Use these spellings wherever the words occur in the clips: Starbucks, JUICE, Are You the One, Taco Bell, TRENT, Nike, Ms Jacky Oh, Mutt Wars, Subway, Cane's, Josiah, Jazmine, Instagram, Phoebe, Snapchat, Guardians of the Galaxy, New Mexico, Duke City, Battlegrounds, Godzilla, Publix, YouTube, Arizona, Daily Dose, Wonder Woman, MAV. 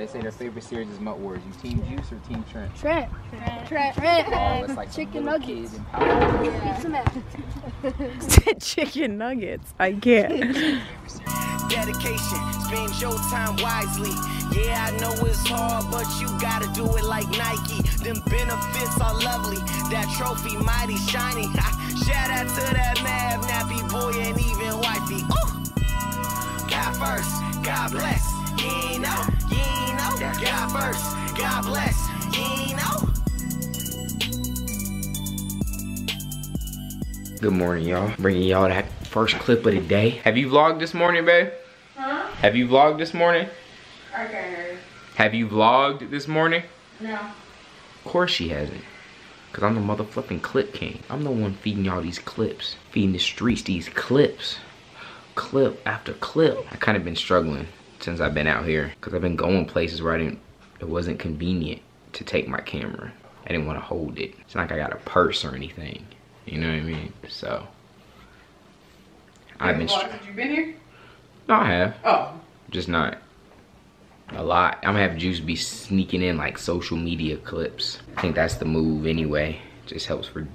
They say their favorite series is Mutt Wars. You Team Juice or Team Trent? Trent. Trent. Trent. Trent. Like chicken nuggets. Chicken nuggets. I can't. Dedication. Spend your time wisely. Yeah, I know it's hard, but you gotta do it like Nike. Them benefits are lovely. That trophy mighty shiny. Shout out to that Mav, Nappy Boy, and even Wifey. Ooh. God first. God bless. You know. You know. God first. God bless. You know. Good morning, y'all. Bringing y'all that first clip of the day. Have you vlogged this morning, babe? Huh? Have you vlogged this morning? Okay. Have you vlogged this morning? No. Of course she hasn't. Because I'm the motherfucking clip king. I'm the one feeding y'all these clips. Feeding the streets these clips. Clip after clip. I kind of been struggling since I've been out here. Because I've been going places where it wasn't convenient to take my camera. I didn't want to hold it. It's not like I got a purse or anything. You know what I mean? So, I've been struggling. Have you been here? No, I have. Oh. Just not a lot. I'm gonna have Juice be sneaking in like social media clips. I think that's the move anyway. Just helps for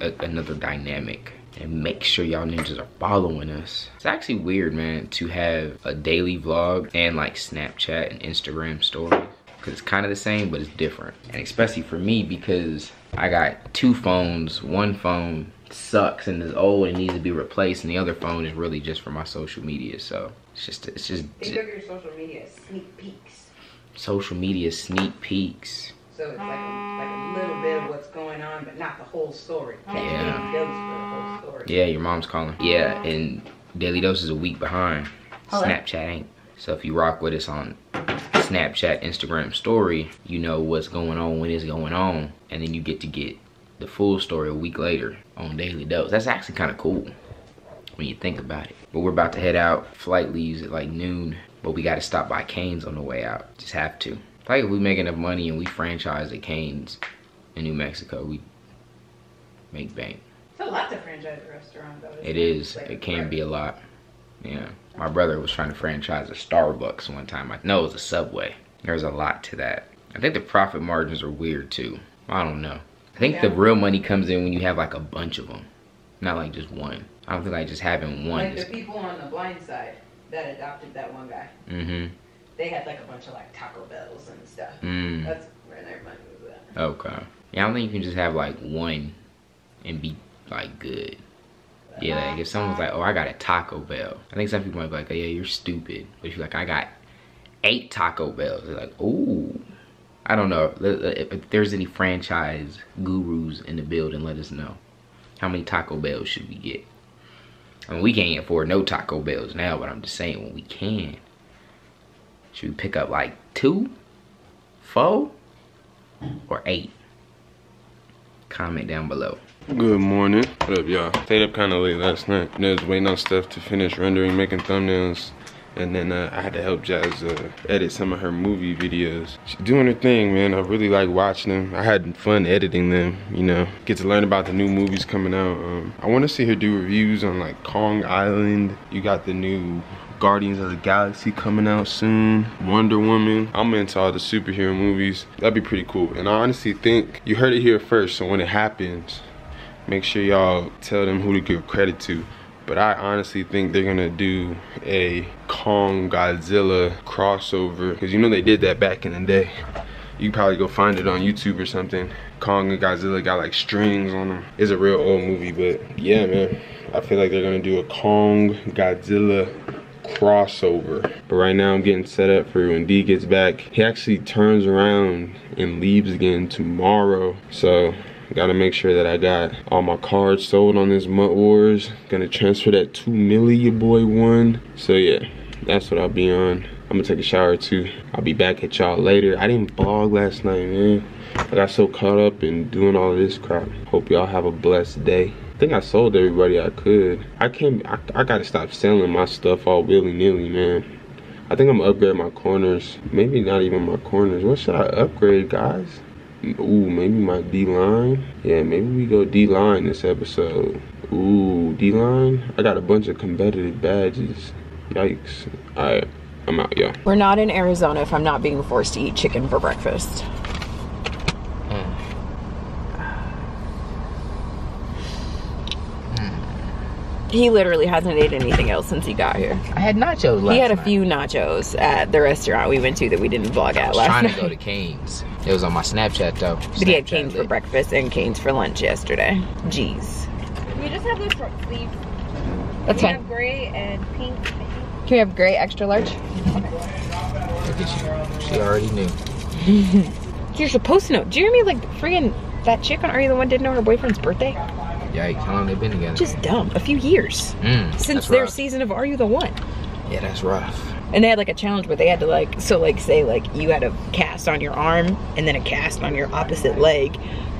another dynamic. And make sure y'all ninjas are following us. It's actually weird, man, to have a daily vlog and like Snapchat and Instagram stories. Cause it's kind of the same, but it's different. And especially for me, because I got two phones. One phone sucks and is old and needs to be replaced, and the other phone is really just for my social media. So it's just. These are your social media sneak peeks. Social media sneak peeks. So it's like a little bit of what's going on, but not the whole story. Yeah. Daily Dose for the whole story. Yeah, your mom's calling. Yeah, and Daily Dose is a week behind. Hold Snapchat up. Ain't. So if you rock with us on Snapchat, Instagram story, you know what's going on, when it's going on, and then you get to get the full story a week later on Daily Dose. That's actually kind of cool when you think about it. But we're about to head out. Flight leaves at like noon, but we got to stop by Cane's on the way out. Just have to. Like if we make enough money and we franchise at Cane's in New Mexico, we make bank. It's a lot to franchise a restaurant though. It is. It can be a lot. Yeah. My brother was trying to franchise a Starbucks one time. I know it was a Subway. There's a lot to that. I think the profit margins are weird too. I don't know. I think the real money comes in when you have like a bunch of them. Not like just one. I don't think like just having one. Like the people on The Blind Side that adopted that one guy. Mm-hmm. They had like a bunch of like Taco Bells and stuff. Mm. That's where their money was at. Okay. Yeah, I don't think you can just have like one and be like good. Yeah, like if someone's like, oh, I got a Taco Bell. I think some people might be like, oh, yeah, you're stupid. But if you're like, I got 8 Taco Bells, they're like, ooh. I don't know. If there's any franchise gurus in the building, let us know. How many Taco Bells should we get? I mean, we can't afford no Taco Bells now, but I'm just saying when we can. Should we pick up like 2, 4, or 8? Comment down below. Good morning. What up, y'all? Stayed up kind of late last night. I was waiting on stuff to finish rendering, making thumbnails, and then I had to help Jazz edit some of her movie videos. She's doing her thing, man. I really like watching them. I had fun editing them, you know. Get to learn about the new movies coming out. I want to see her do reviews on like Kong Island. You got the new Guardians of the Galaxy coming out soon. Wonder Woman. I'm into all the superhero movies. That'd be pretty cool. And I honestly think you heard it here first, so when it happens, make sure y'all tell them who to give credit to. But I honestly think they're gonna do a Kong Godzilla crossover, because you know they did that back in the day. You can probably go find it on YouTube or something. Kong and Godzilla got like strings on them. It's a real old movie, but yeah, man. I feel like they're gonna do a Kong Godzilla crossover. But right now I'm getting set up for when D gets back. He actually turns around and leaves again tomorrow, so gotta make sure that I got all my cards sold on this Mutt Wars. Gonna transfer that 2 million your boy won. So yeah, that's what I'll be on. I'm gonna take a shower too. I'll be back at y'all later. I didn't vlog last night, man. I got so caught up in doing all this crap. Hope y'all have a blessed day. I think I sold everybody I could. I gotta stop selling my stuff all willy-nilly, man. I think I'm gonna upgrade my corners. Maybe not even my corners. What should I upgrade, guys? Ooh, maybe my D-line. Yeah, maybe we go D-line this episode. Ooh, D-line. I got a bunch of competitive badges. Yikes. All right, I'm out, y'all. We're not in Arizona if I'm not being forced to eat chicken for breakfast. He literally hasn't ate anything else since he got here. I had nachos last night. He had a few nachos at the restaurant we went to that we didn't vlog at last night. I was trying to go to Cane's. It was on my Snapchat though. But he had Cane's for breakfast and Cane's for lunch yesterday. Jeez. Can we just have those short sleeves? That's fine. Can we have gray and pink? Can we have gray extra large? Look at you. She already knew. You're supposed to know. Do you hear me? Like, friggin' that chick on Are You the One didn't know her boyfriend's birthday? Yikes, how long they've been together? Just dumb. A few years. Since their season of Are You the One. Yeah, that's rough. And they had like a challenge where they had to like, so like say like you had a cast on your arm and then a cast on your opposite leg.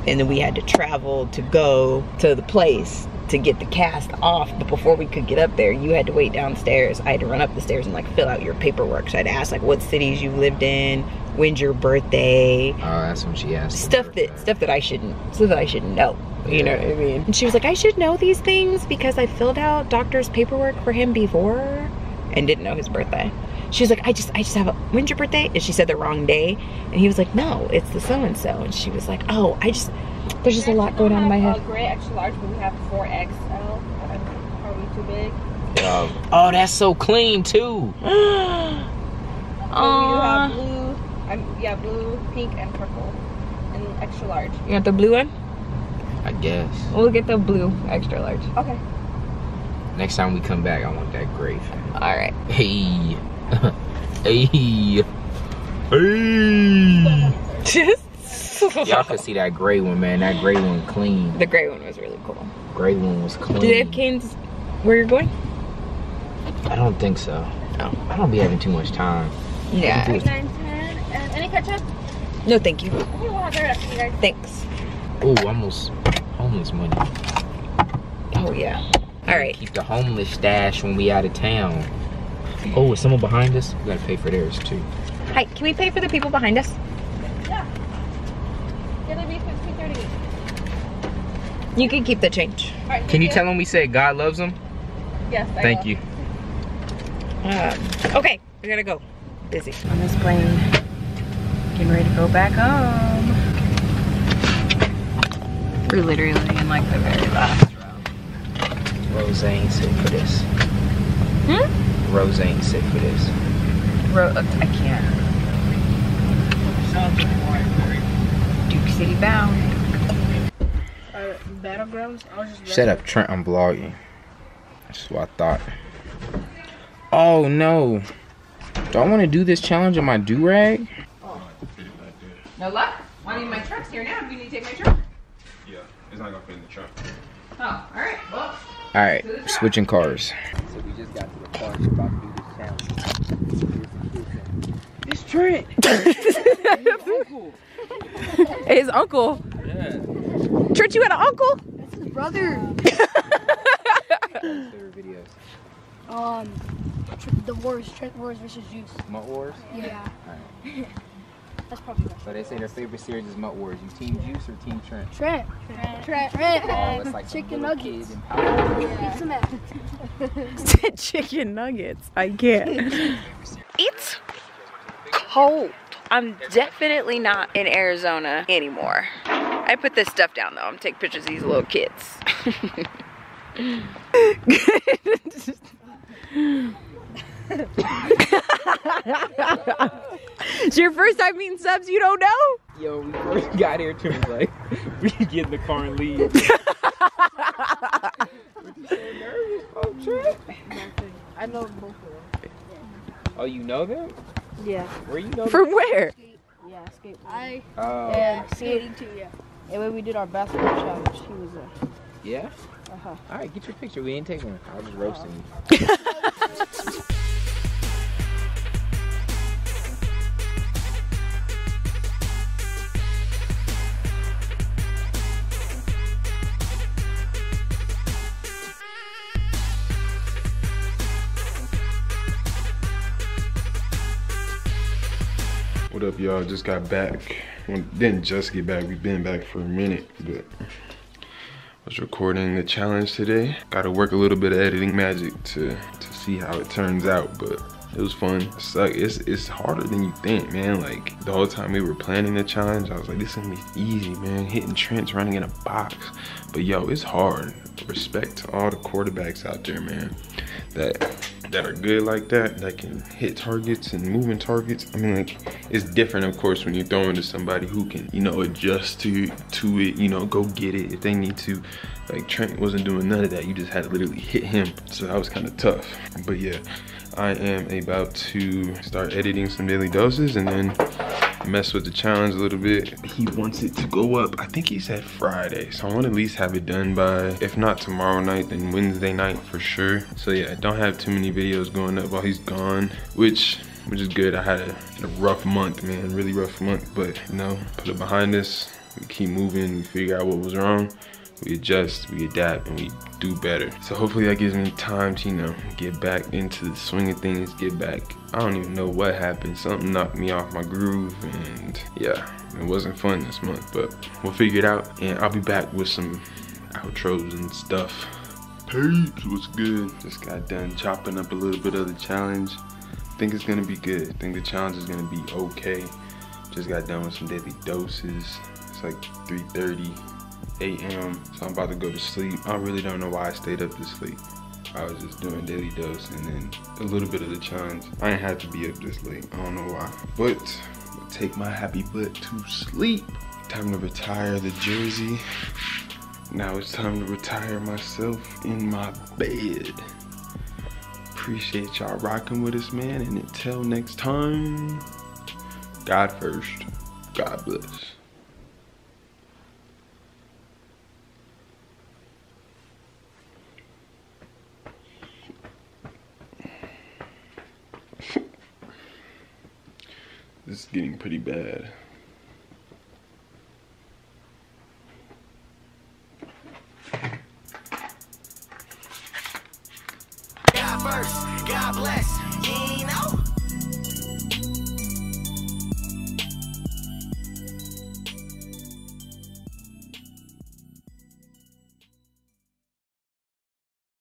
And then we had to travel to go to the place to get the cast off. But before we could get up there, you had to wait downstairs. I had to run up the stairs and like fill out your paperwork. So I had to ask like what cities you lived in, when's your birthday. Oh, that's when she asked. Stuff that I shouldn't know. You know what I mean? And she was like, I should know these things because I filled out doctor's paperwork for him before and didn't know his birthday. She was like, I just have a, when's your birthday? And she said the wrong day. And he was like, no, it's the so-and-so. And she was like, oh, there's just a lot going on in my head. A gray extra large, but we have 4XL. Are we too big? Oh, that's so clean too. So we do have blue, blue, pink, and purple. And extra large. You want the blue one? I guess. We'll get the blue extra large. Okay. Next time we come back, I want that gray. All right. Hey. Hey. Hey. Y'all could see that gray one, man. That gray one clean. The gray one was really cool. Gray one was clean. Do they have Cane's where you're going? I don't think so. No. I don't be having too much time. Yeah. 9, 10. Any ketchup? No, thank you. Okay, we'll have the rest of you guys. Thanks. Ooh, almost homeless money. Oh yeah. All right. Keep the homeless stash when we out of town. Oh, is someone behind us? We gotta pay for theirs too. Hi, can we pay for the people behind us? Yeah. It'll be 15:30. You can keep the change. All right, can you tell them we said God loves them? Yes. Thank you. Okay, we gotta go. Busy on this plane. Getting ready to go back home. We're literally in like the very last row. Rose ain't sick for this. Hmm? Rose ain't sick for this. I can't. Duke City bound. Battlegrounds? Shut up, Trent, I'm vlogging. That's what I thought. Oh no. Do I want to do this challenge on my do-rag? Oh. No luck? Why don't my truck's here now? Do you need to take my truck? It's not gonna fit in the truck. Oh, alright. Well, alright, switching cars. So we just got to the car. We're about to do this challenge. It's Trent! His uncle? Yeah. Trent, you had an uncle? That's his brother. Favorite videos? The Wars, Trent Wars versus Juice. Mutt Wars? Yeah. Alright. That's probably so they say their favorite series is Mutt Wars. You team Juice or team Trent? Trent. Trent. Like chicken nuggets. Yeah. Pizza chicken nuggets. I can't. It's cold. I'm definitely not in Arizona anymore. I put this stuff down though. I'm taking pictures of these little kids. It's your first time meeting subs you don't know? Yo, we first got here too. Like, we get in the car and leave. We're just so nervous, oh Trent. I know both of them. Oh, you know them? Yeah. Where you know them? From where? Yeah, skateboarding. Yeah, skating too, yeah. And when we did our basketball challenge, she was there. Yeah? Uh-huh. Alright, get your picture. We ain't taking one. I was just roasting you. What up, y'all? Just got back. Well, didn't just get back. We've been back for a minute, but I was recording the challenge today. Got to work a little bit of editing magic to see how it turns out, but It was fun. It's like it's harder than you think, man. Like the whole time we were planning the challenge, I was like, this is gonna be easy, man. Hitting Trent's, running in a box. But yo, it's hard. Respect to all the quarterbacks out there, man. That are good like that, that can hit targets and moving targets. I mean, like, it's different, of course, when you're throwing to somebody who can, you know, adjust to it, you know, go get it if they need to. Like, Trent wasn't doing none of that. You just had to literally hit him. So that was kind of tough. But yeah, I am about to start editing some daily doses and then mess with the challenge a little bit. He wants it to go up, I think he said Friday, so I want to at least have it done by, if not tomorrow night, then Wednesday night for sure. So yeah, I don't have too many videos going up while he's gone, which is good. I had a rough month, man, really rough month, but you know, put it behind us. We keep moving, we figure out what was wrong, we adjust, we adapt, and we do better. So hopefully that gives me time to, you know, get back into the swing of things, get back. I don't even know what happened. Something knocked me off my groove, and yeah, it wasn't fun this month, but we'll figure it out, and I'll be back with some outros and stuff. Peeps, what's good? Just got done chopping up a little bit of the challenge. I think it's gonna be good. I think the challenge is gonna be okay. Just got done with some daily doses. It's like 3:30 a.m. so I'm about to go to sleep. I really don't know why I stayed up this late. I was just doing daily dose and then a little bit of the challenge. I didn't have to be up this late, I don't know why, but I'll take my happy butt to sleep. Time to retire the jersey. Now it's time to retire myself in my bed. Appreciate y'all rocking with us, man, and until next time, God first, God bless. This is getting pretty bad. God first, God bless.